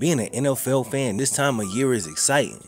Being an NFL fan this time of year is exciting,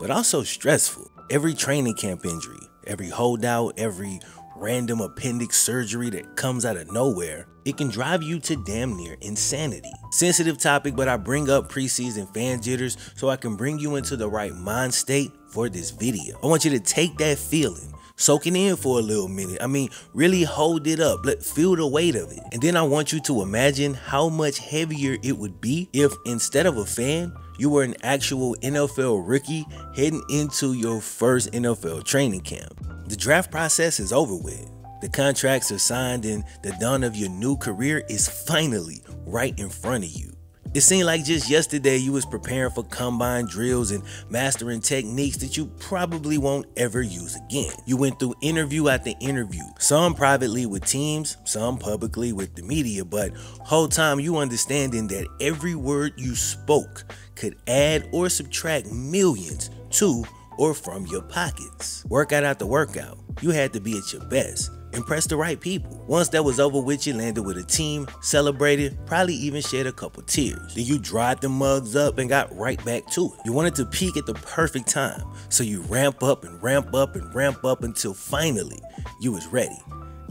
but also stressful. Every training camp injury, every holdout, every random appendix surgery that comes out of nowhere, it can drive you to damn near insanity. Sensitive topic, but I bring up preseason fan jitters so I can bring you into the right mind state for this video. I want you to take that feeling, soak it in for a little minute. I mean, really hold it up, feel the weight of it. And then I want you to imagine how much heavier it would be if instead of a fan, you were an actual NFL rookie heading into your first NFL training camp. The draft process is over with. The contracts are signed and the dawn of your new career is finally right in front of you. It seemed like just yesterday you was preparing for combine drills and mastering techniques that you probably won't ever use again. You went through interview after interview, some privately with teams, some publicly with the media, but whole time you understanding that every word you spoke could add or subtract millions to or from your pockets. Workout after workout, you had to be at your best. Impress the right people. Once that was over with, you landed with a team, celebrated, probably even shed a couple tears. Then you dried the mugs up and got right back to it. You wanted to peak at the perfect time, so you ramp up and ramp up and ramp up until finally you was ready,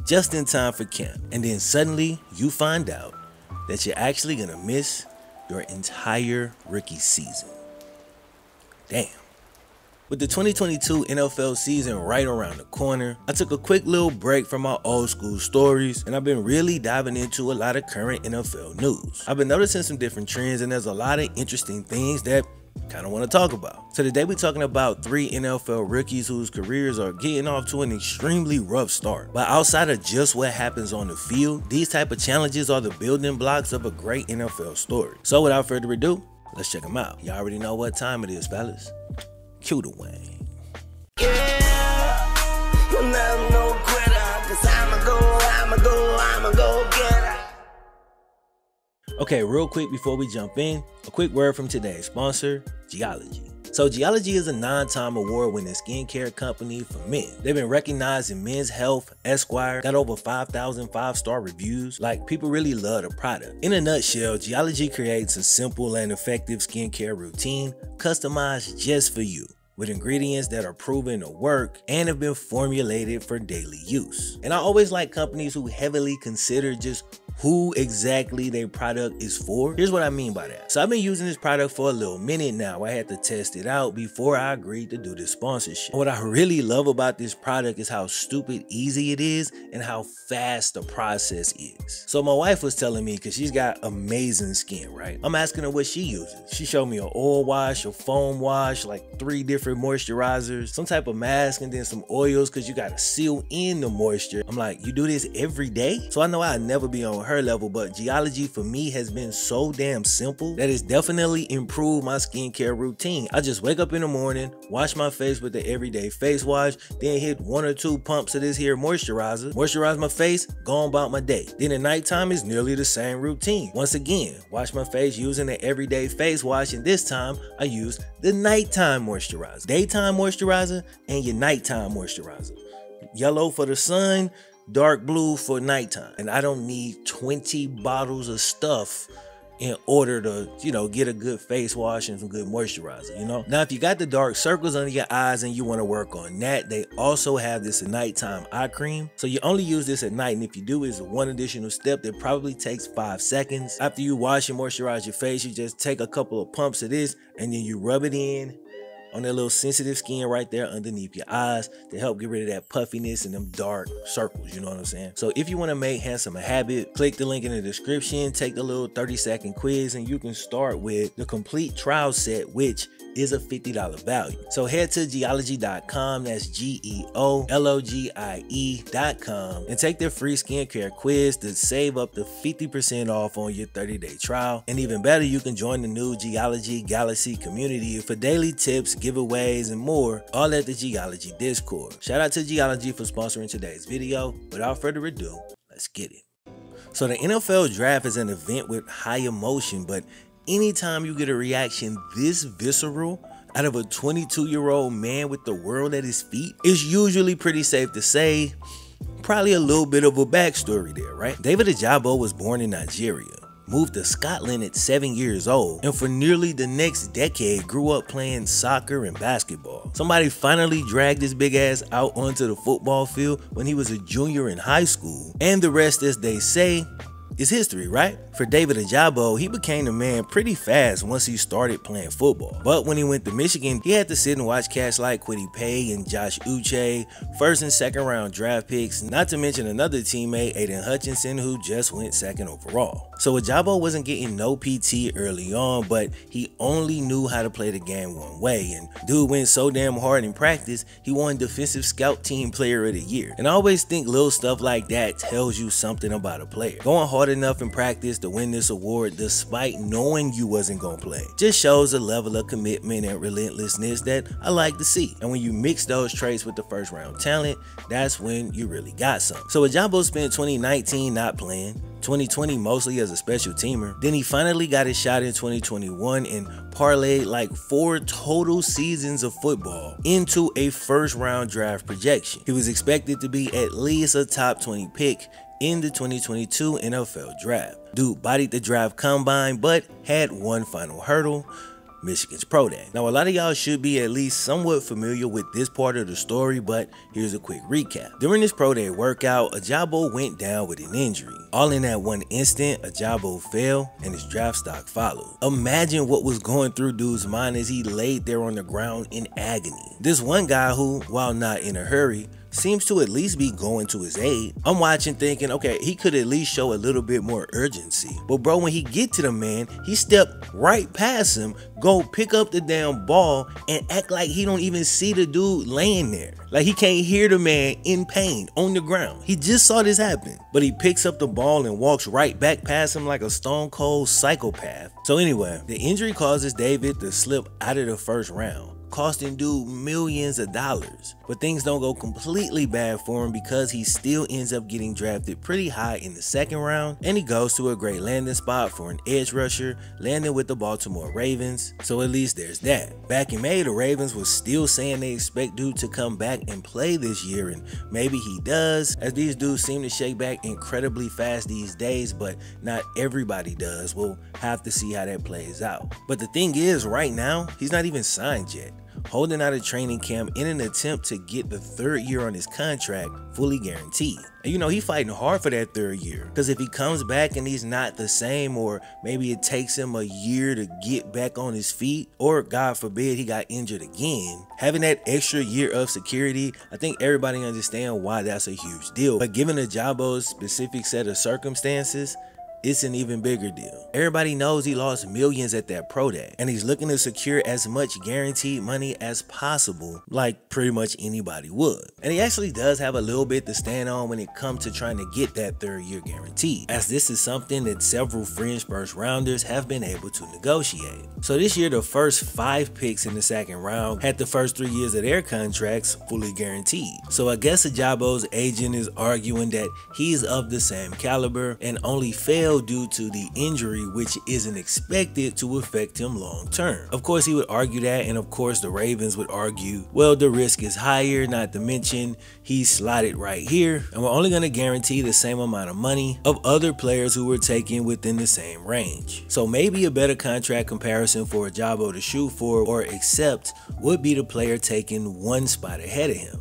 just in time for camp. And then suddenly you find out that you're actually gonna miss your entire rookie season. Damn. With the 2022 NFL season right around the corner, I took a quick little break from my old school stories and I've been really diving into a lot of current NFL news. I've been noticing some different trends and there's a lot of interesting things that kind of want to talk about. So today we're talking about 3 NFL rookies whose careers are getting off to an extremely rough start. But outside of just what happens on the field, these type of challenges are the building blocks of a great NFL story. So without further ado, let's check them out. Y'all already know what time it is, fellas. Cue the Wayne. Yeah, you'll never know quitter, 'cause I'ma go getter. Okay, real quick before we jump in, a quick word from today's sponsor, Geology. So Geology is a 9-time award-winning skincare company for men. They've been recognized in Men's Health, Esquire, got over 5,000 5-star reviews. Like, people really love the product. In a nutshell, Geology creates a simple and effective skincare routine customized just for you, with ingredients that are proven to work and have been formulated for daily use. And I always like companies who heavily consider just who exactly their product is for. Here's what I mean by that. So I've been using this product for a little minute now. I had to test it out before I agreed to do this sponsorship. And what I really love about this product is how stupid easy it is and how fast the process is. So my wife was telling me, because she's got amazing skin, right? I'm asking her what she uses. She showed me an oil wash, a foam wash, like 3 different moisturizers, some type of mask, and then some oils, because you gotta seal in the moisture. I'm like, you do this every day? So I know I'll never be on her level, but Geology for me has been so damn simple that it's definitely improved my skincare routine. I just wake up in the morning, wash my face with the everyday face wash, then hit 1 or 2 pumps of this here moisturizer, moisturize my face, go on about my day. Then at nighttime is nearly the same routine. Once again, wash my face using the everyday face wash, and this time I use the nighttime moisturizer. Daytime moisturizer and your nighttime moisturizer. Yellow for the sun, dark blue for nighttime. And I don't need 20 bottles of stuff in order to, you know, get a good face wash and some good moisturizer, you know? Now, if you got the dark circles under your eyes and you want to work on that, they also have this nighttime eye cream. So you only use this at night, and if you do, it's one additional step that probably takes 5 seconds. After you wash and moisturize your face, you just take a couple of pumps of this and then you rub it in on that little sensitive skin right there underneath your eyes to help get rid of that puffiness and them dark circles, you know what I'm saying? So if you want to make handsome a habit, click the link in the description, take the little 30-second quiz, and you can start with the complete trial set, which is a $50 value. So head to geology.com, that's Geologie.com, and take their free skincare quiz to save up to 50% off on your 30-day trial. And even better, you can join the new Geology Galaxy community for daily tips, giveaways, and more, all at the Geology Discord. Shout out to Geology for sponsoring today's video. Without further ado, let's get it. So the NFL draft is an event with high emotion, but anytime you get a reaction this visceral out of a 22-year-old man with the world at his feet, it's usually pretty safe to say probably a little bit of a backstory there, right? David Ojabo was born in Nigeria. moved to Scotland at 7 years old, and for nearly the next decade grew up playing soccer and basketball. Somebody finally dragged his big ass out onto the football field when he was a junior in high school, and the rest, as they say, is history, right? For David Ojabo, he became the man pretty fast once he started playing football. But when he went to Michigan, he had to sit and watch cats like Kwity Paye and Josh Uche, first and second round draft picks, not to mention another teammate, Aiden Hutchinson, who just went second overall. So Ojabo wasn't getting no PT early on, but he only knew how to play the game one way, and dude went so damn hard in practice, he won Defensive Scout Team Player of the Year. And I always think little stuff like that tells you something about a player. Going hard enough in practice to win this award despite knowing you wasn't gonna play just shows a level of commitment and relentlessness that I like to see. And when you mix those traits with the first round talent, that's when you really got something. So Ojabo spent 2019 not playing, 2020 mostly as a special teamer, then he finally got his shot in 2021 and parlayed like 4 total seasons of football into a first round draft projection. He was expected to be at least a top 20 pick in the 2022 NFL Draft. Dude bodied the draft combine, but had one final hurdle: Michigan's Pro Day. Now, a lot of y'all should be at least somewhat familiar with this part of the story, but here's a quick recap. During his Pro Day workout, Ojabo went down with an injury. All in that one instant, Ojabo fell and his draft stock followed. Imagine what was going through dude's mind as he laid there on the ground in agony. This one guy who, while not in a hurry, seems to at least be going to his aid, I'm watching thinking, okay, he could at least show a little bit more urgency. But bro, when he get to the man, he stepped right past him, go pick up the damn ball, and act like he don't even see the dude laying there. Like he can't hear the man in pain on the ground. He just saw this happen. But he picks up the ball and walks right back past him like a stone cold psychopath. So anyway, the injury causes David to slip out of the first round, costing dude millions of dollars. But things don't go completely bad for him because he still ends up getting drafted pretty high in the second round, and he goes to a great landing spot for an edge rusher, landing with the Baltimore Ravens. So at least there's that. Back in May, the Ravens was still saying they expect dude to come back and play this year, and maybe he does, as these dudes seem to shake back incredibly fast these days, but not everybody does. We'll have to see how that plays out. But the thing is, right now, he's not even signed yet, holding out a training camp in an attempt to get the 3rd year on his contract fully guaranteed. And you know, he's fighting hard for that 3rd year, because if he comes back and he's not the same, or maybe it takes him a year to get back on his feet, or God forbid he got injured again, having that extra year of security, I think everybody understands why that's a huge deal. But given Ojabo's specific set of circumstances, it's an even bigger deal. Everybody knows he lost millions at that Pro Day, and he's looking to secure as much guaranteed money as possible, like pretty much anybody would. And he actually does have a little bit to stand on when it comes to trying to get that 3rd year guaranteed, as this is something that several fringe first rounders have been able to negotiate. So this year, the first 5 picks in the second round had the first 3 years of their contracts fully guaranteed. So I guess Ojabo's agent is arguing that he's of the same caliber and only failed due to the injury, which isn't expected to affect him long term. Of course he would argue that, and of course the Ravens would argue, well, the risk is higher, not to mention he's slotted right here, and we're only going to guarantee the same amount of money of other players who were taken within the same range. So maybe a better contract comparison for Ojabo to shoot for or accept would be the player taking one spot ahead of him.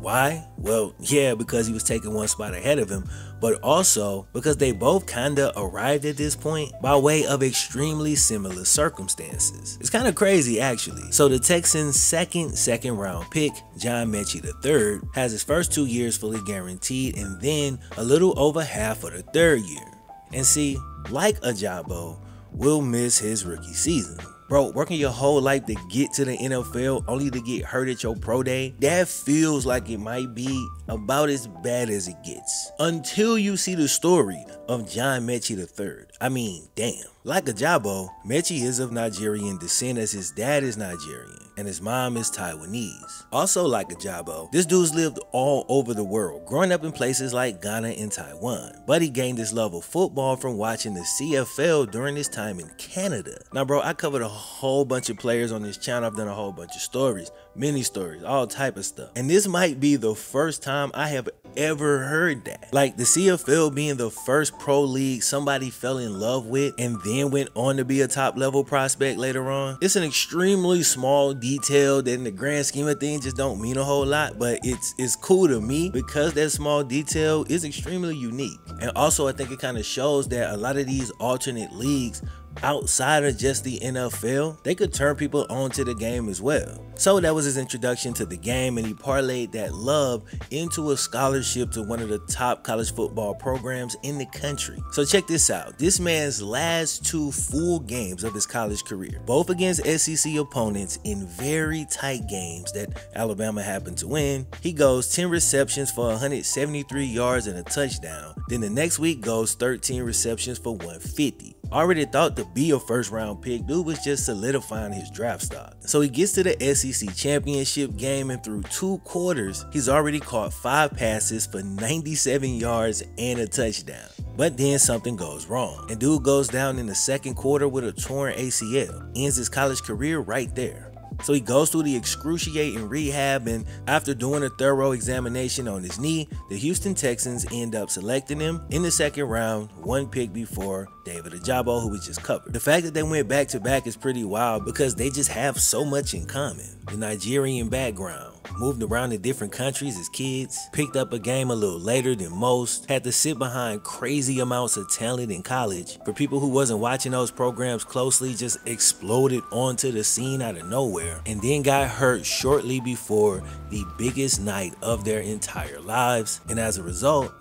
Why? Well, yeah, because he was taking one spot ahead of him, but also because they both kinda arrived at this point by way of extremely similar circumstances. It's kinda crazy, actually. So the Texans' second round pick, John Metchie III, has his first 2 years fully guaranteed, and then a little over half of the 3rd year. And see, like Ojabo, we'll miss his rookie season. Bro, working your whole life to get to the NFL only to get hurt at your pro day, that feels like it might be about as bad as it gets. Until you see the story of John Metchie III. I mean, damn. Like Ojabo, Metchie is of Nigerian descent, as his dad is Nigerian and his mom is Taiwanese. Also like Ojabo, this dude's lived all over the world, growing up in places like Ghana and Taiwan. But he gained his love of football from watching the CFL during his time in Canada. Now bro, I covered a whole bunch of players on this channel. I've done a whole bunch of stories, mini stories, all type of stuff. And this might be the first time I have ever heard that. Like the CFL being the first pro league somebody fell in love with and then went on to be a top level prospect later on. It's an extremely small detail that in the grand scheme of things just don't mean a whole lot, but it's cool to me because that small detail is extremely unique. And also I think it kind of shows that a lot of these alternate leagues outside of just the NFL, they could turn people on to the game as well. So that was his introduction to the game, and he parlayed that love into a scholarship to one of the top college football programs in the country. So check this out. This man's last two full games of his college career, both against SEC opponents in very tight games that Alabama happened to win, he goes 10 receptions for 173 yards and a touchdown. Then the next week goes 13 receptions for 150. Already thought to be a first round pick, dude was just solidifying his draft stock. So he gets to the SEC championship game, and through two quarters, he's already caught 5 passes for 97 yards and a touchdown. But then something goes wrong, and dude goes down in the second quarter with a torn ACL. Ends his college career right there. So he goes through the excruciating rehab, and after doing a thorough examination on his knee, the Houston Texans end up selecting him in the second round, 1 pick before David Ojabo, who was just covered. The fact that they went back to back is pretty wild because they just have so much in common. The Nigerian background, moved around to different countries as kids, picked up a game a little later than most, had to sit behind crazy amounts of talent in college. For people who wasn't watching those programs closely, just exploded onto the scene out of nowhere, and then got hurt shortly before the biggest night of their entire lives, and as a result,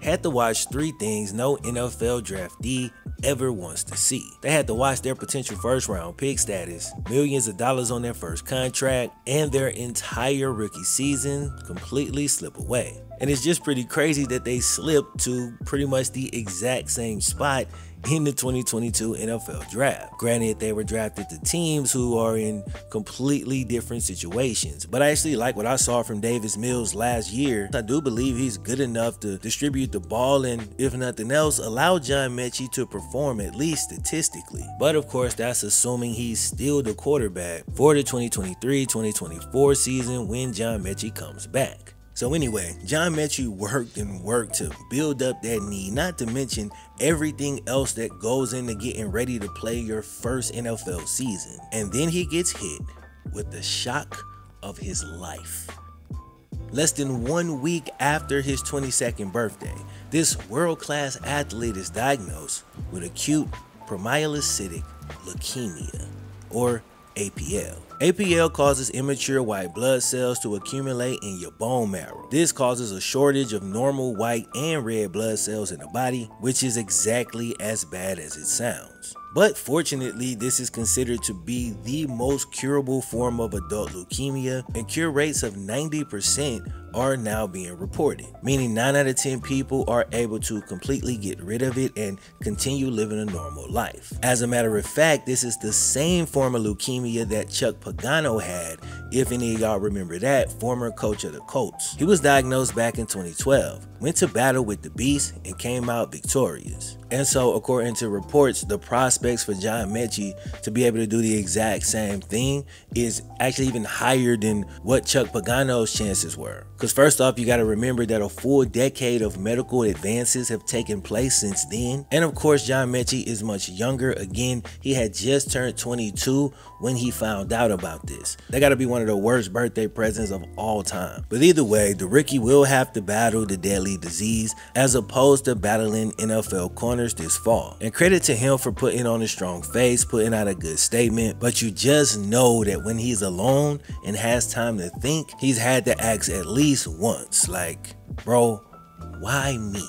had to watch 3 things no NFL draftee ever wants to see. They had to watch their potential first round pick status, millions of dollars on their first contract, and their entire rookie season completely slip away. And it's just pretty crazy that they slipped to pretty much the exact same spot in the 2022 NFL draft. Granted, they were drafted to teams who are in completely different situations, but I actually like what I saw from Davis Mills last year. I do believe he's good enough to distribute the ball and, if nothing else, allow John Metchie to perform, at least statistically. But of course, that's assuming he's still the quarterback for the 2023-2024 season when John Metchie comes back. So anyway, John Metchie worked and worked to build up that knee, not to mention everything else that goes into getting ready to play your first NFL season. And then he gets hit with the shock of his life. Less than 1 week after his 22nd birthday, this world-class athlete is diagnosed with acute promyelocytic leukemia, or APL. APL causes immature white blood cells to accumulate in your bone marrow. This causes a shortage of normal white and red blood cells in the body, which is exactly as bad as it sounds. But fortunately, this is considered to be the most curable form of adult leukemia, and cure rates of 90% are now being reported, meaning 9 out of 10 people are able to completely get rid of it and continue living a normal life. As a matter of fact, this is the same form of leukemia that Chuck Pagano had, if any of y'all remember that, former coach of the Colts. He was diagnosed back in 2012, went to battle with the beast, and came out victorious. And so, according to reports, the prospects for John Metchie to be able to do the exact same thing is actually even higher than what Chuck Pagano's chances were. Because first off, you got to remember that a full decade of medical advances have taken place since then. And of course, John Metchie is much younger. Again, he had just turned 22 when he found out about this. That got to be one of the worst birthday presents of all time. But either way, the rookie will have to battle the deadly disease as opposed to battling NFL corners this fall. And credit to him for putting on a strong face, putting out a good statement. But you just know that when he's alone and has time to think, he's had to ask at least once, like, bro, why me?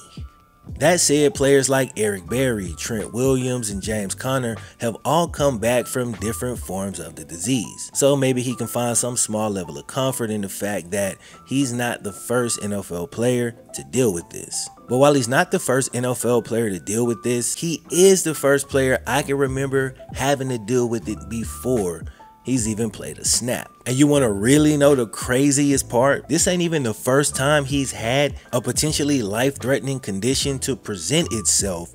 That said, players like Eric Berry, Trent Williams, and James Connor have all come back from different forms of the disease. So maybe he can find some small level of comfort in the fact that he's not the first NFL player to deal with this. But while he's not the first NFL player to deal with this, he is the first player I can remember having to deal with it before he's even played a snap. And you want to really know the craziest part? This ain't even the first time he's had a potentially life-threatening condition to present itself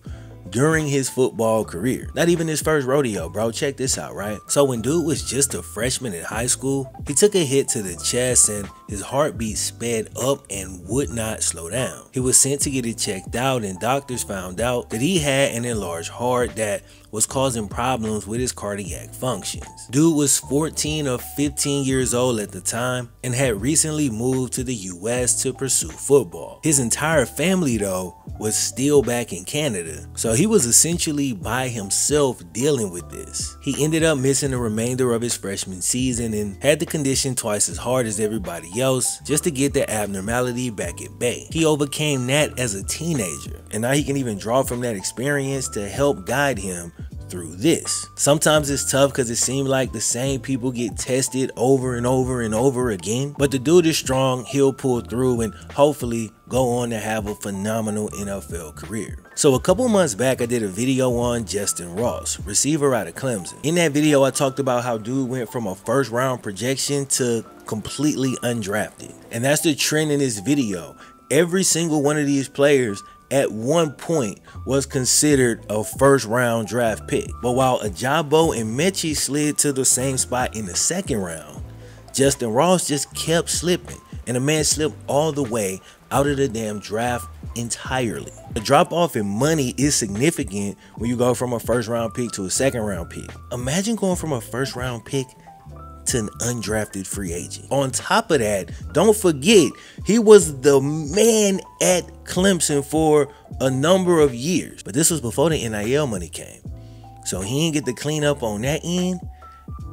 during his football career. Not even his first rodeo, bro. Check this out, right? So when dude was just a freshman in high school, he took a hit to the chest and his heartbeat sped up and would not slow down. He was sent to get it checked out, and doctors found out that he had an enlarged heart that was causing problems with his cardiac functions. Dude was 14 or 15 years old at the time and had recently moved to the US to pursue football. His entire family though was still back in Canada, so he was essentially by himself dealing with this. He ended up missing the remainder of his freshman season and had the condition twice as hard as everybody else just to get the abnormality back at bay. He overcame that as a teenager, and now he can even draw from that experience to help guide him through this. Sometimes it's tough because it seems like the same people get tested over and over and over again, but the dude is strong, he'll pull through and hopefully go on to have a phenomenal NFL career. So a couple months back, I did a video on Justyn Ross, receiver out of Clemson. In that video, I talked about how dude went from a first round projection to completely undrafted. And that's the trend in this video. Every single one of these players at one point was considered a first round draft pick. But while Ojabo and Metchie slid to the same spot in the second round, Justyn Ross just kept slipping, and the man slipped all the way out of the damn draft entirely. The drop off in money is significant when you go from a first round pick to a second round pick. Imagine going from a first round pick to an undrafted free agent. On top of that, don't forget, he was the man at Clemson for a number of years, but this was before the NIL money came, so he didn't get to clean up on that end,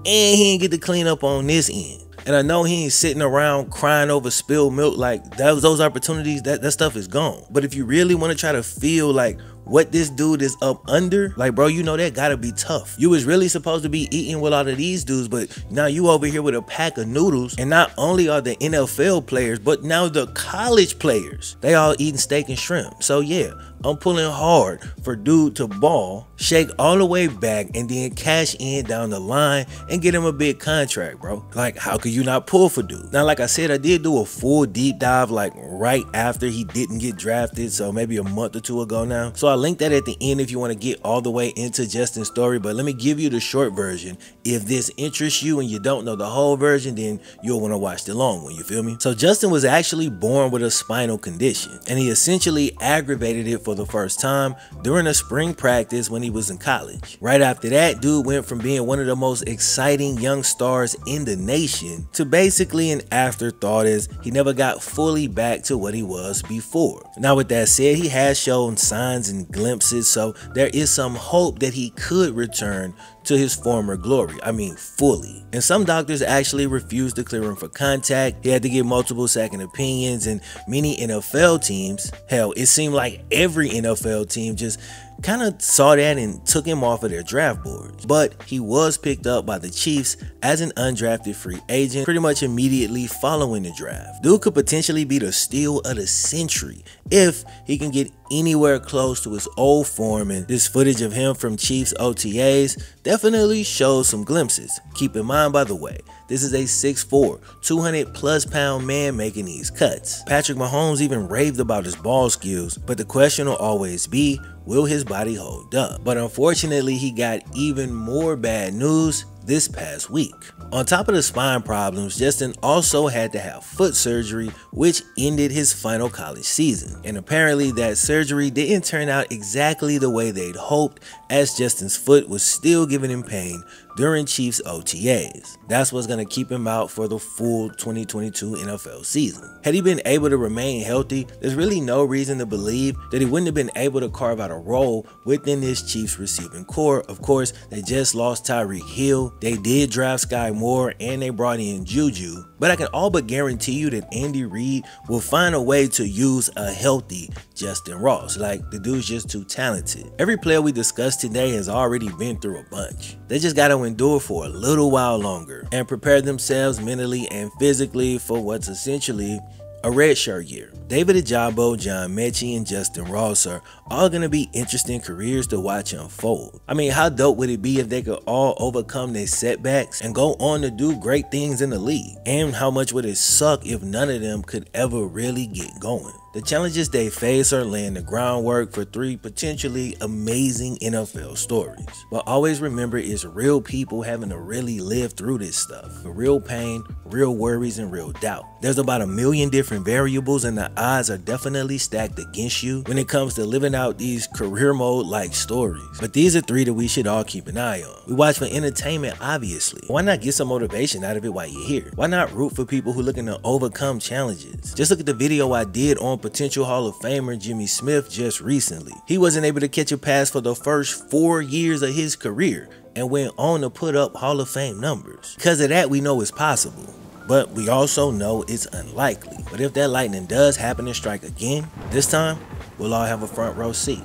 and he didn't get to clean up on this end. And I know he ain't sitting around crying over spilled milk. Like, those opportunities, that stuff is gone. But if you really want to try to feel like what this dude is up under, like, bro, you know that gotta be tough. You was really supposed to be eating with all of these dudes, but now you over here with a pack of noodles. And not only are the NFL players, but now the college players, they all eating steak and shrimp. So yeah, I'm pulling hard for dude to ball, shake all the way back, and then cash in down the line and get him a big contract, bro. Like, how could you not pull for dude? Now, like I said, I did do a full deep dive like right after he didn't get drafted, so maybe a month or two ago now. So I linked that at the end if you want to get all the way into Justyn's story, but let me give you the short version. If this interests you and you don't know the whole version, then you'll want to watch the long one, you feel me? So Justyn was actually born with a spinal condition, and he essentially aggravated it for the first time during a spring practice when he was in college. Right after that, dude went from being one of the most exciting young stars in the nation to basically an afterthought, as he never got fully back to what he was before. Now, with that said, he has shown signs and glimpses, so there is some hope that he could return to his former glory. I mean, fully. And some doctors actually refused to clear him for contact. He had to get multiple second opinions, and many NFL teams, hell, it seemed like every NFL team just kind of saw that and took him off of their draft boards. But he was picked up by the Chiefs as an undrafted free agent pretty much immediately following the draft. Dude could potentially be the steal of the century if he can get anywhere close to his old form, and this footage of him from Chiefs OTAs definitely shows some glimpses. Keep in mind, by the way, this is a 6'4", 200-plus-pound man making these cuts. Patrick Mahomes even raved about his ball skills, but the question will always be, will his body hold up? But unfortunately, he got even more bad news this past week. On top of the spine problems, Justyn also had to have foot surgery, which ended his final college season. And apparently that surgery didn't turn out exactly the way they'd hoped, as Justyn's foot was still giving him pain during Chiefs OTAs. That's what's going to keep him out for the full 2022 NFL season. Had he been able to remain healthy, there's really no reason to believe that he wouldn't have been able to carve out a role within this Chiefs receiving core. Of course, they just lost Tyreek Hill, they did draft Sky Moore, and they brought in Juju, but I can all but guarantee you that Andy Reid will find a way to use a healthy Justyn Ross. Like, the dude's just too talented. Every player we discussed today has already been through a bunch. They just got to endure for a little while longer and prepare themselves mentally and physically for what's essentially a redshirt year. David Ojabo, John Metchie, and Justyn Ross are all going to be interesting careers to watch unfold. I mean, how dope would it be if they could all overcome their setbacks and go on to do great things in the league? And how much would it suck if none of them could ever really get going? The challenges they face are laying the groundwork for three potentially amazing NFL stories. But always remember, it's real people having to really live through this stuff. Real pain, real worries, and real doubt. There's about 1 million different variables, and the odds are definitely stacked against you when it comes to living out these career mode like stories. But these are three that we should all keep an eye on. We watch for entertainment, obviously. Why not get some motivation out of it while you're here? Why not root for people who are looking to overcome challenges? Just look at the video I did on potential Hall of Famer Jimmy Smith just recently. He wasn't able to catch a pass for the first 4 years of his career and went on to put up Hall of Fame numbers. Because of that, we know it's possible, but we also know it's unlikely. But if that lightning does happen to strike again, this time we'll all have a front row seat.